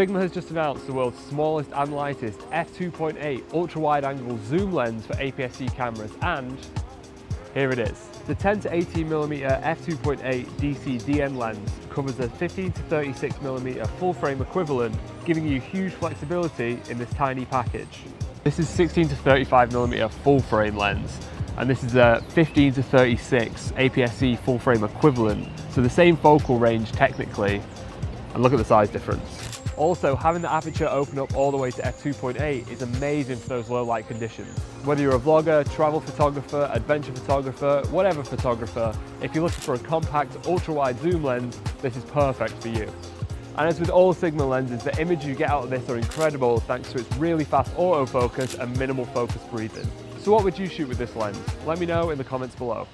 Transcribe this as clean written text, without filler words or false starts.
Sigma has just announced the world's smallest and lightest f2.8 ultra-wide-angle zoom lens for APS-C cameras, and here it is. The 10-18mm f2.8 DC DN lens covers the 15-36mm full-frame equivalent, giving you huge flexibility in this tiny package. This is 16-35mm full-frame lens, and this is a 15-36 APS-C full-frame equivalent, so the same focal range technically. And look at the size difference. Also, having the aperture open up all the way to f2.8 is amazing for those low light conditions. Whether you're a vlogger, travel photographer, adventure photographer, whatever photographer, if you're looking for a compact, ultra-wide zoom lens, this is perfect for you. And as with all Sigma lenses, the images you get out of this are incredible thanks to its really fast autofocus and minimal focus breathing. So what would you shoot with this lens? Let me know in the comments below.